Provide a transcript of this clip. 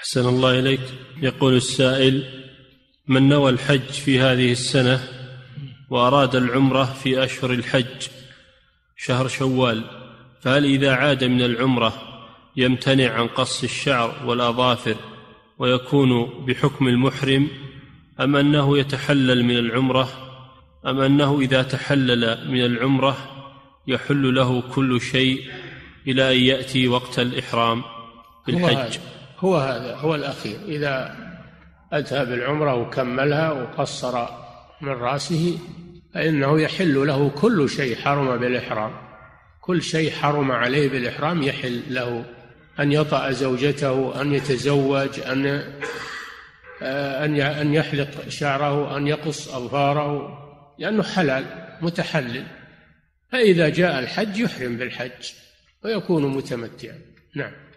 أحسن الله إليك. يقول السائل: من نوى الحج في هذه السنة وأراد العمرة في أشهر الحج شهر شوال، فهل إذا عاد من العمرة يمتنع عن قص الشعر والأظافر ويكون بحكم المحرم، أم أنه يتحلل من العمرة، أم أنه إذا تحلل من العمرة يحل له كل شيء إلى أن يأتي وقت الإحرام بالحج؟ هو الأخير، إذا أتى بالعمرة وكملها وقصر من رأسه فإنه يحل له كل شيء حرم بالإحرام، كل شيء حرم عليه بالإحرام يحل له، أن يطأ زوجته، أن يتزوج، أن يحلق شعره، أن يقص أظفاره، لأنه حلال متحلل. فإذا جاء الحج يحرم بالحج ويكون متمتعا. نعم.